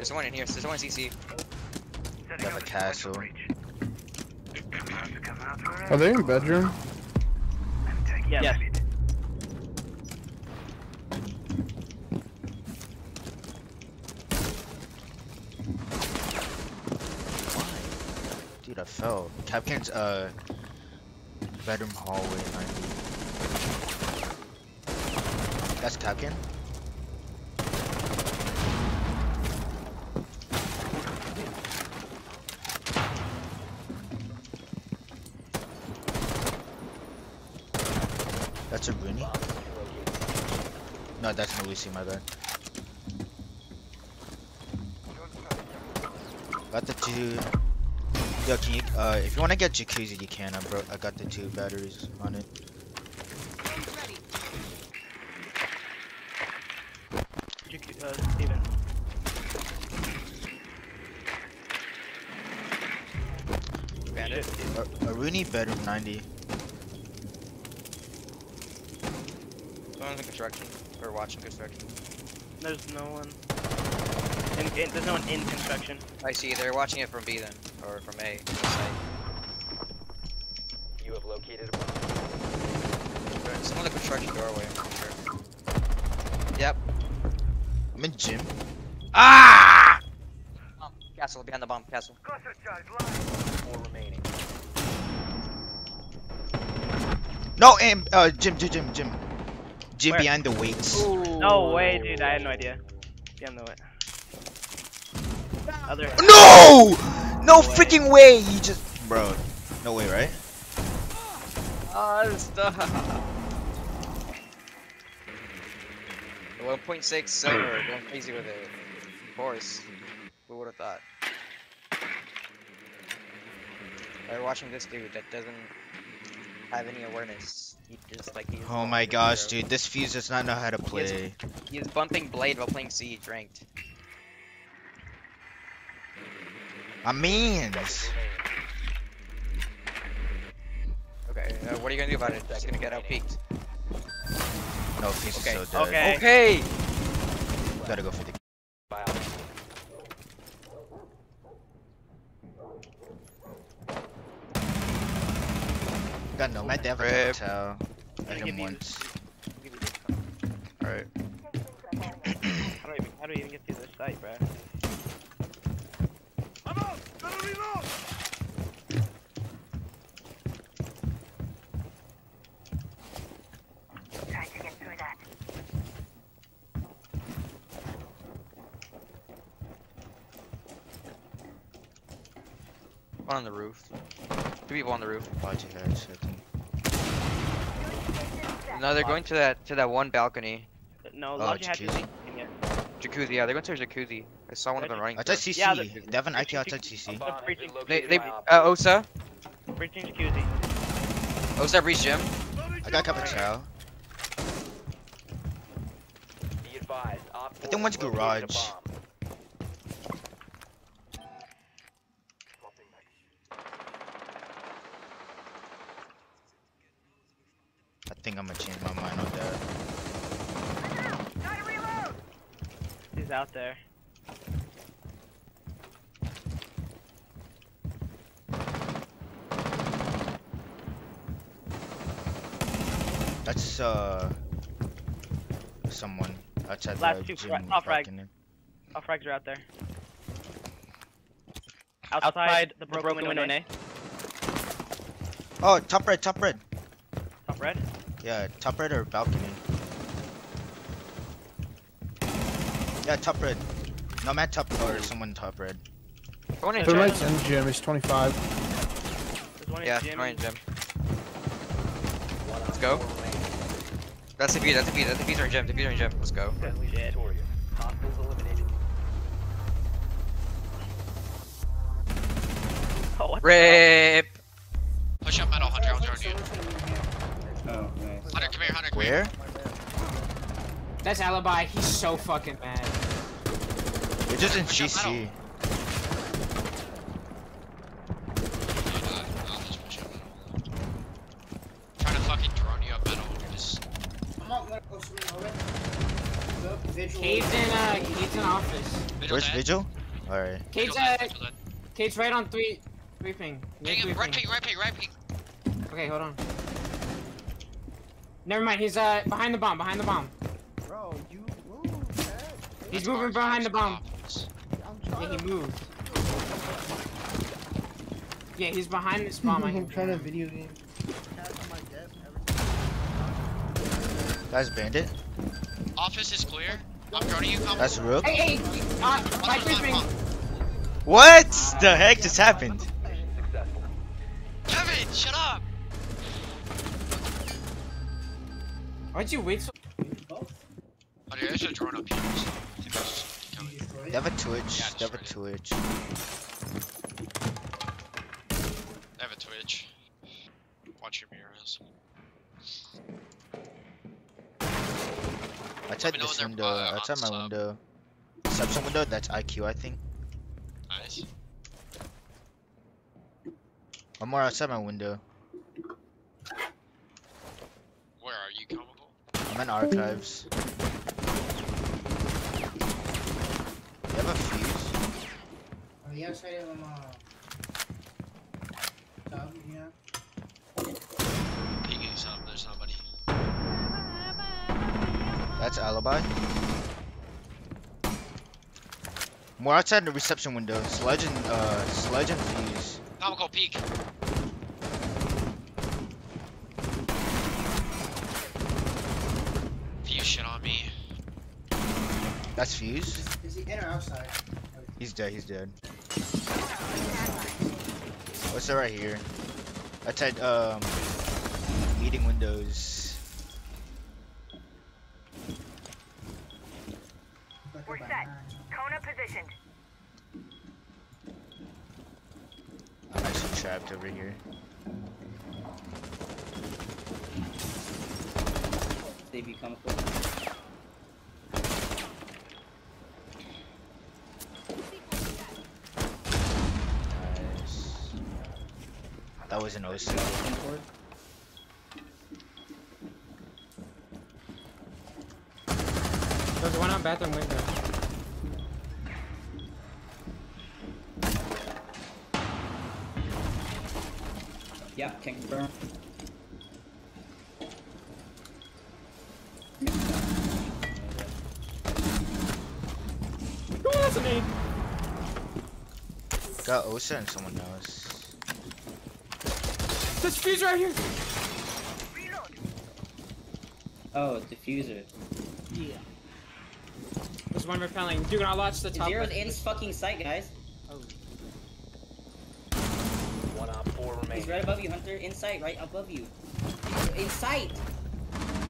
There's one in here. There's one in CC. Got the castle. Are they in bedroom? Yeah. Yes. Dude, I fell. Capcan's bedroom hallway 90. That's Capcan. That's a Rooney. No, that's Melisi, my bad. Got the two. Yo, can you, if you want to get Jacuzzi, you can. I got the two batteries on it. Steven. A Rooney bedroom 90. Someone's in construction, or watching construction. There's no one. There's no one in construction. I see, they're watching it from B then, or from A. You have located a bomb. Someone in the construction doorway, I'm sure. Yep. I'm in gym. Ah! Bomb. Castle, behind the bomb, castle. Cluster charge, live. 4 remaining. No, aim, Jim. Jim where? Behind the weights. Ooh. No way, dude. I had no idea. Behind the weight. Other. No! No freaking way! You just. Bro. No way, right? Oh, stop. 1.6 server. Going crazy with it. Of course. Who would have thought? They're watching this dude that doesn't have any awareness. Just, like, oh my gosh, dude, this Fuse does not know how to play. He is bumping Blade while playing Siege ranked. I mean. Okay, what are you gonna do about it? It's gonna get out peaked. No, Fuse is so dead. Okay. Gotta go for the. Wow. Got no med ever. Tell him once. Alright. How do we even get through this site, bro? I'm out! Gotta reload! Trying to get through that. One on the roof. 2 people on the roof. No, they're going to that one balcony. No, Lodge had Jacuzzi, yeah, they're going to jacuzzi. I saw one of them running. I touched CC. Yeah, Devin, I touched CC. They Osa. Breaching jacuzzi. Osa breached gym. I got Capuchao. I think one's garage. I think I'm gonna change my mind on that. Gotta reload! He's out there. That's someone outside the gym. Off frags are out there. Outside the broken window in A. Oh, top red. Top red? Yeah, top red or balcony? Yeah, top red. No, man, top red or someone top red. The right's in gym is 25. One yeah, gym. Right in gym. Let's go. That's the view, that's the view are in gym, let's go. Dead. Oh, what RIP! Push up at 100, I'll join you. Oh. Hunter, come here, Hunter. Where? That's Alibi. He's so fucking mad. They're just in GC. Trying to fucking drone you up at all. I'm not gonna go swing over. Cave's in office. Where's Vigil? Alright. Kate's right on three ping. Right ping. Okay, hold on. Never mind, he's behind the bomb, Bro, you moved, man. He's moving behind the bomb. Yeah, he moved. Yeah, he's behind this bomb. I'm trying to video game. That's bandit. Office is clear. I'm guarding you. That's real. Hey, hey! What the heck just happened? Kevin, shut up! Why'd you wait so? Oh, yeah, I should drone up here. They have a twitch. Yeah, they have a twitch. Watch your mirrors. I tried my window. Reception window, that's IQ, I think. Nice. One more outside my window. Where are you, Comical? I'm in archives. You have a fuse? Oh, yeah, outside of them, top, yeah. Pinging something, there's nobody. That's alibi. More outside the reception window. Sludge and fuse. Comical peek. Fuse shit on me. That's fuse. Is he in or outside? He's dead. What's right here? I tried meeting windows. We're set. Kona positioned. I'm actually trapped over here. They become close. Nice. That was an OC. There's one on bathroom window. Yeah, can confirm. Oh, that's a nade. Got Osa and someone else. This fuse right here. Reload. Oh, diffuser. Yeah. There's one repelling. Dude, I'll watch the top. Zero's in fucking sight, guys. Oh. He's right above you, Hunter. In sight, right above you. In sight!